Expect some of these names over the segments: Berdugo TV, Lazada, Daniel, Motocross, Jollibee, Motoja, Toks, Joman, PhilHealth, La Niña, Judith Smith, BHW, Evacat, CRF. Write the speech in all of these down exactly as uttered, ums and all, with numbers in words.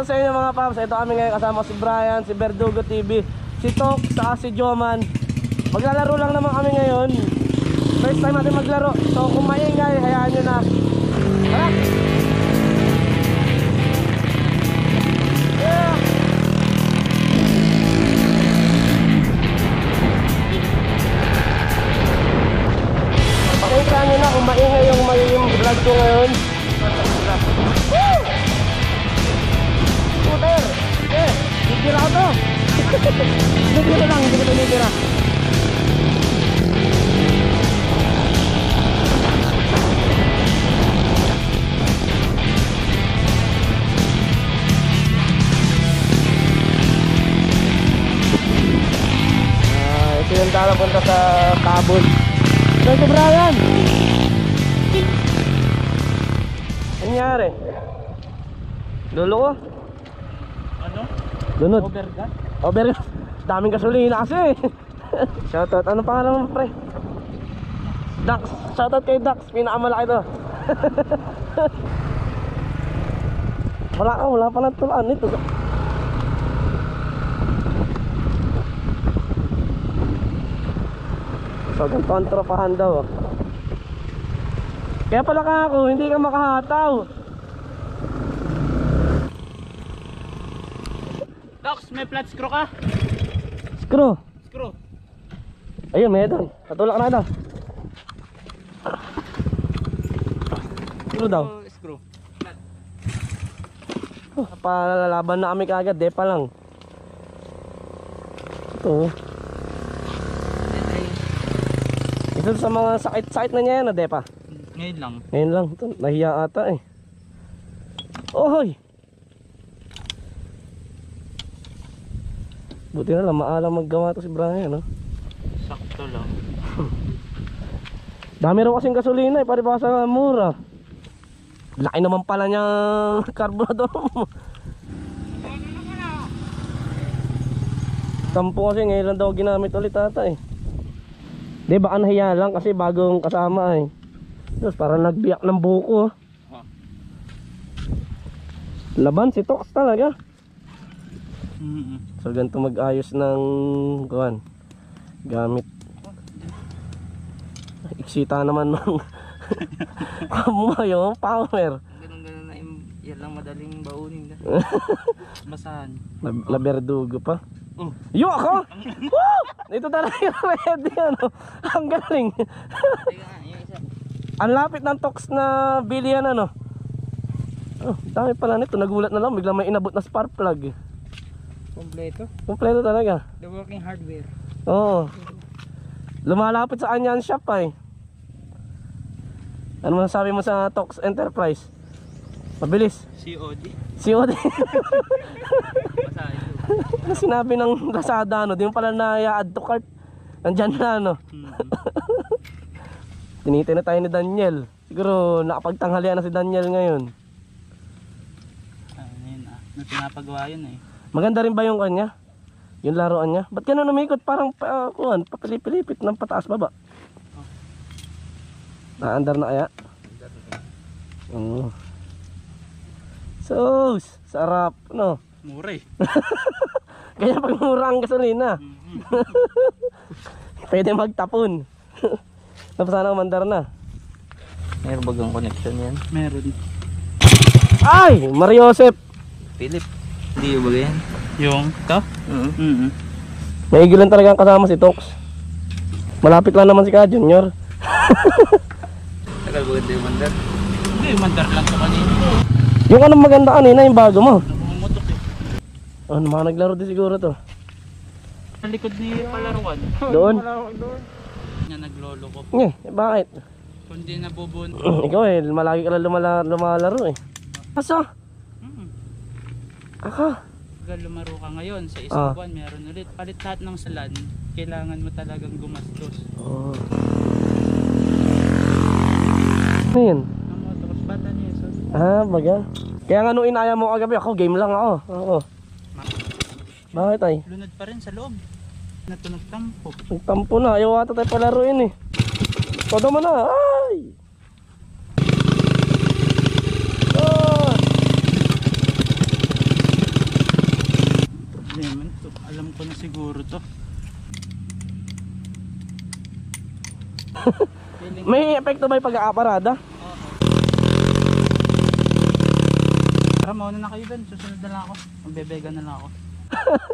out sa inyo mga paps. Ito kami ngayon kasama si Brian, si Berdugo T V, si Toks, si Joman. Maglalaro lang naman kami ngayon. First time natin maglaro. So kung maingay, hayaan nyo na. Tara! Pakita nyo na kung maingay yung magiging vlog ko ngayon. Scooter! Eh! Nitira ko to! Nitira lang, hindi ko ito nitira. Yung tala punta sa kabon. Saan si Brian? Nangyari? Dulo ko? Ano? Dunod? Overgas? Overgas? Daming gasolina kasi eh. Shoutout, ano pangalan mo pre? Dax, shoutout kay Dax, pinakamalaki to. Wala ka, wala pa natulaan nito. So, gantoan tropahan daw. Kaya pala ka ako, hindi ka makahataw. Toks, may flat screw ka? Screw? Screw. Ayun, may doon. Patulak na daw. Screw daw. Screw. Flat. Oh, palalaban na kami kagad, depa lang. Ito oh. Isa sa mga sakit-sakit na niya yan, Adepa? Ngayon lang. Ngayon lang. Ito, nahiya ata eh. Ohoy! Buti na lang, maalang maggawa ito si Brian, no? Sakto lang. Dami raw kasing gasolina eh, pari baka sa mura. Laki naman pala niyang carburetor mo. Tampo kasi ngayon lang daw ginamit ulit ata eh. Di ba anahiya lang kasi bagong kasama eh. Diyos, parang nagbiyak ng buko. Huh? Laban si Toks talaga. Mm -hmm. So ganito mag-ayos ng kuhan, gamit. Eksita naman ng yung power. Ganun-ganun na yan lang, madaling baunin. Basahan. La Berdugo pa. Oh. Yo ako. Woo! Ito talaga ready ano. Ang galing. Ang lapit ng Toks na bilyan ano. Oh, dami pala nito. Nagulat na lang biglang may inabot na spark plug. Kompleto. Kompleto talaga. The working hardware. Oo. Lumalapit sa kanya ang shop ay. Ano masasabi mo sa Toks Enterprise? Mabilis. C O D. C O D. Sinabi ng Lazada ano, di mo pala na-add to cart. Nandyan na ano. Hmm. Tinitin na tayo ni Daniel. Siguro nakapagtanghalian na si Daniel ngayon. Ano yun ah, natinapagawa yun eh. Maganda rin ba yung kanya? Yung laruan niya? Ba't gano'n umikot? Parang uh, kuhan, papilipilipit ng pataas baba. Oh. Na-under na kaya? Oo. Oh. So, sarap no? Mura eh. Kaya pag mura ang gasolina. Pwede magtapon. Napasana umandar na. Meron bagang connection yan? Meron. Ay! Mariosep Philip. Hindi yung baga yan? Yung? Ito? Mm -hmm. Maigilan talaga ang kasama si Toks. Malapit lang naman si Ka Junior. Tagal baga ito yung mandar? Hindi, yung mandar lang sa kanina. Yung anong maganda kanina, yung bago mo. Oh, mga naglaro din siguro to. Ang likod ni palaruan. Doon? Doon. Nga naglolo ko. Eh, bakit? Kundi nabubun. Ikaw eh, malagi ka lang lumala lumalaro eh. Aso? Hmm. Ako? Pag lumaro ka ngayon, sa isang ah. buwan meron ulit. Palit lahat ng salan, kailangan mo talagang gumastos. Oo. Oh. Ayun. Ang motocross bata niya. So. Ah, baga. Kaya nga nung inaya mo kagabi, ako game lang ako. Oo. Bakit ay? Lunod pa rin sa loob. Nato nagtampo. Nagtampo na, ayaw ata tayo palaruin eh. Todo mo na, ay! Oh! May epekto ba yung pag-aaparada? Oo. Tara, mauna na kayo dun. Susunod na lang ako. Magbebega na lang ako.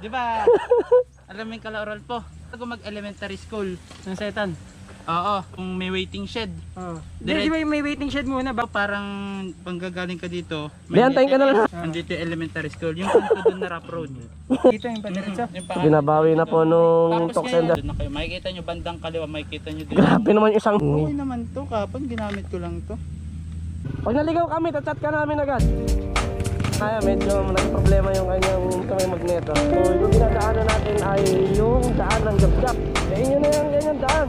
Di ba? Alam mo yung kalaural po. Bago mag-elementary school. Sa setan? Oo. Kung may waiting shed. Oo. Di ba may waiting shed muna ba? Parang panggagaling ka dito. Diantayin ka na lang. Nandito yung elementary school. Yung punta dun na rap road. Dito yung paniritsa. Binabawi na po nung Toks and Dad. Makikita nyo bandang kaliwa. Makikita nyo dito. Grabe naman yung isang... Okay naman to. Kapag ginamit ko lang to. Pag naligaw kami, tachat ka namin agad. Kaya medyo nagproblema yung kanyang kamay magneto. So yung pinadaanan natin ay yung daan ng gap-gap. Kaya yun na yung ganyan daan.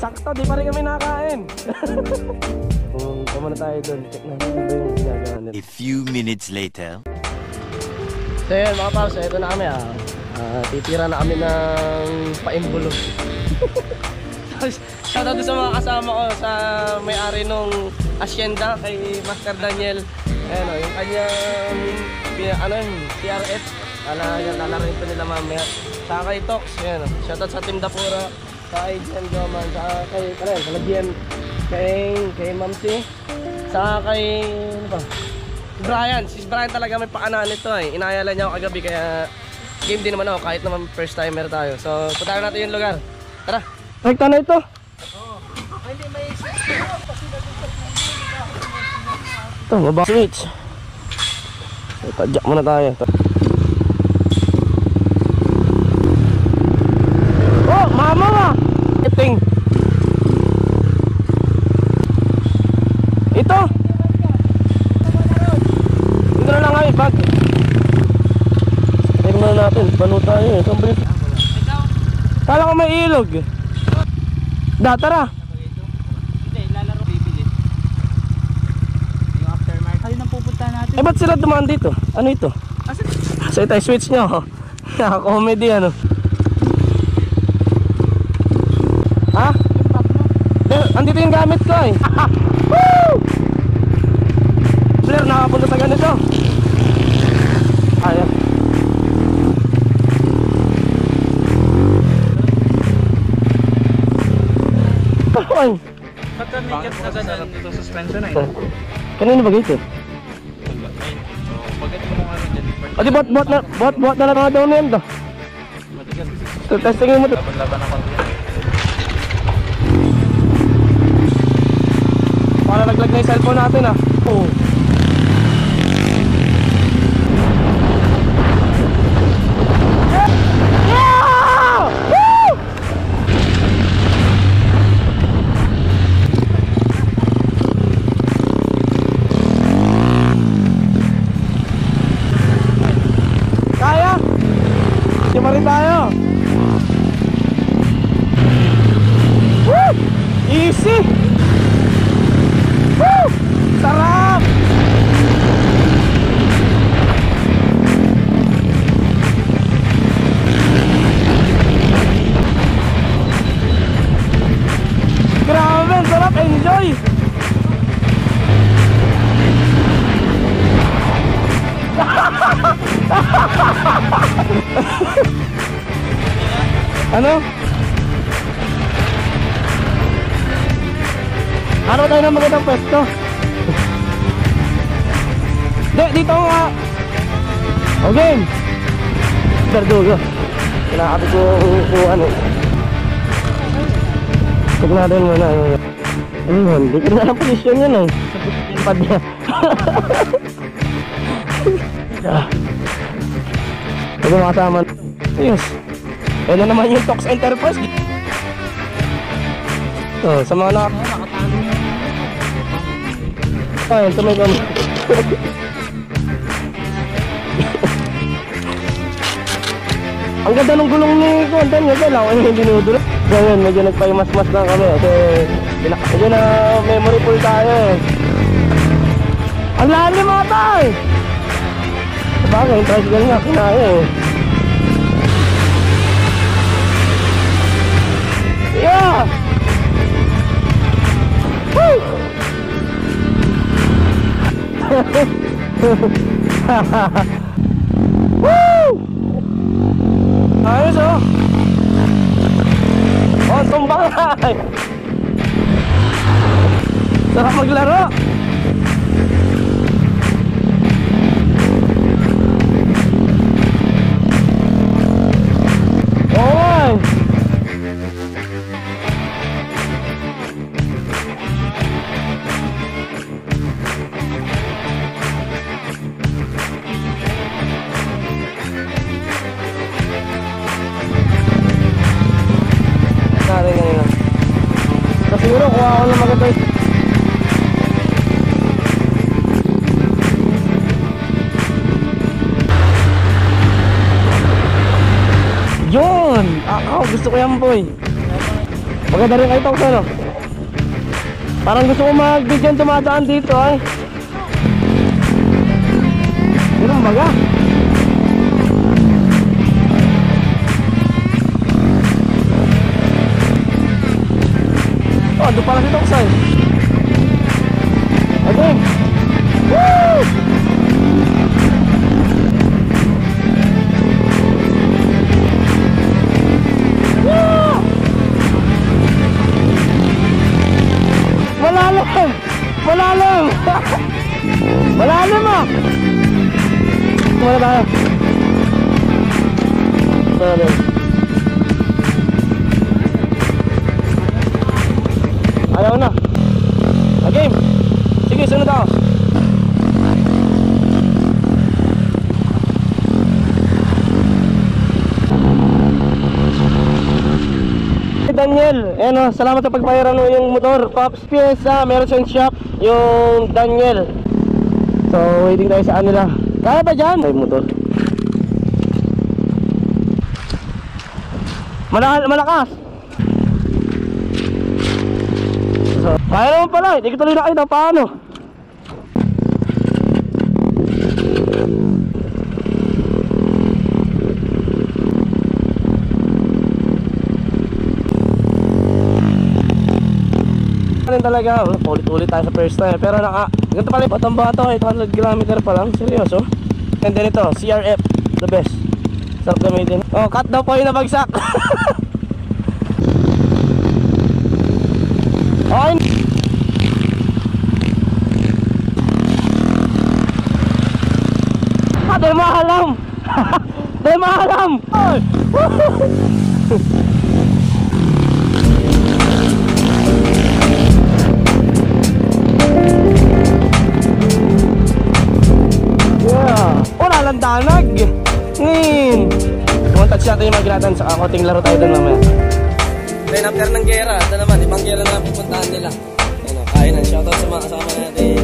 Sakto, di pa rin kami nakakain. Kung tama na tayo doon, check na yung ginagawa nila. A few minutes later. So yun mga paps, ito na kami ah. Uh, titira na kami ng paimbulo. Shout out sa mga kasama ko sa may-ari nung asyenda kay Master Daniel. Ayan o, yung kanyang ano yun, C R F. Lalarin ko nila mamaya. Sa kay Toks, yun o. Shout out sa Team Dapura. Kay Jen Joman, saka kay, ano yun, kalagyan, kay, kay Ma'am C, saka kay, ano ba, Brian, si Brian talaga may paanaan nito eh, inayala niya ako kagabi kaya game din naman ako kahit naman first timer tayo, so punta natin yung lugar, tara! Rekta na ito! Oo, hindi may ito, baba switch, tadyak muna tayo. Mama! Iting! Ito! Ito na lang ngayon, bag! Tingnan natin, balo tayo eh. Sambit! Kala ko may ilog! Da, tara! Hindi, lalaro bibili. Yung aftermarket. Ayun ang pupuntahan natin. Eh, ba't sila dumaan dito? Ano ito? Sa ito, switch nyo ako. Naka-comedy ano. Ha? Andito yung gamit ko eh. Woo! Blair, nakapunta sa ganito. Ayan. Ay! Pagka may gas na ganun, ito suspension na ito. Kanina ba gayto? Pagkat mo nga rin dyan. O di buhat na lang nga daw na yan to. Testingin mo to. Laban-laban na konti. Para naglag na yung cellphone natin ah. Oo. Kaya? Diyan pa rin tayo. Woo! Easy! Sarap! Grabe! Sarap! Enjoy! Ano? Ano tayo ng magandang pwesto? dito nga. O game. Berdugo. Kinakapit ko kung ano. Kagnadan mo na. Ayun, hindi ko na lang posisyon yun eh. Yung pad niya. Huwag mga kasama. Yes. Ano naman yung Toks Enterprise. Oh, sa mga nak... Ayun, tuloy kami. Ang ganda ng gulong ni Konten. Kailangan yung dinudulog. Ngayon, medyo nagpaimas-mas lang kami. Kasi, medyo na memory pool tayo eh. Ang lahat ni mga tayo! Sabagay, yung tricycle nga, kinaya eh. Yeah! Woo! Woo! Ayos oh! Oh, tumbang ay! Sarap maglaro! Ako, gusto ko yan boy. Maganda rin kayo Toks ano. Parang gusto ko mag-video yung tumadaan dito ay. Ganun baga. Oh, doon pala si Toks ay. Okay. Woo! Malalim! Malalim ah! Kumala tayo. Malalim. Ayaw na. Okay. Sige, sunod ako. Daniel, eh no, salamat sa pagbayaran mo yung motor. Pops Piyesa, meron siyang shop. Yung Daniel. So, waiting tayo sa nila. Kaya ba dyan? Ay, motor Malak malakas. So, kaya naman pala, hindi ko tuloy na kayo. Paano? Talaga, ulit-ulit tayo sa first time. Pero naka, ganito pala yung batang bato, eight hundred kilometer pa lang, seryoso. And then ito, C R F, the best. Sarap gamitin. Oh, cut daw po yung nabagsak. Okay. Ah, dahil mahalam. Dahil mahalam. Oh. Tanag ngayon touch natin yung maglatan sa kakoting laro tayo doon mamaya. Then after ng gera ito naman ibang gera na pupuntaan nila ano, kaya ng shoutout sa mga kasama natin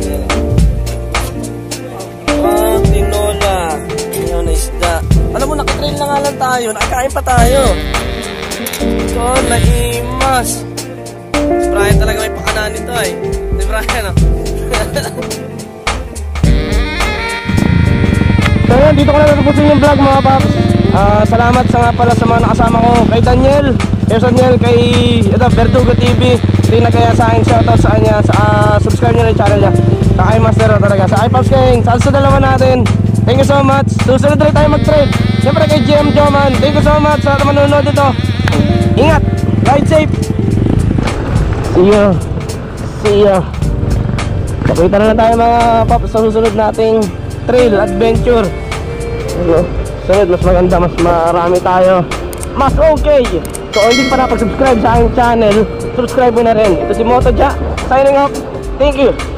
pag tinola ngayon na isda alam mo nakatrail na nga lang tayo nakakain pa tayo ito naimas si Brian talaga may pakanaan nito eh si Brian oh. So yun, dito ko na natapusin yung vlog mga paps. uh, Salamat sa nga pala sa mga nakasama ko. Kay Daniel, kay Daniel, kay ito, Berdugo T V. Hindi na kaya sa akin, shoutout sa kanya. Sa, uh, subscribe nyo na yung channel niya. Sa iMaster talaga, sa iPops King. Sa sa dalawa natin, thank you so much. Susunod rin tayo mag-trade. Siyempre kay G M Joman, thank you so much sa manunod dito. Ingat, ride safe. See ya. See ya. Nakita na lang tayo mga paps sa susunod nating trail adventure. Sunod, mas maganda, mas marami tayo, mas okay. So hindi pa nakapag-subscribe sa aking channel, subscribe mo na rin. Ito si Motoja, signing off. Thank you.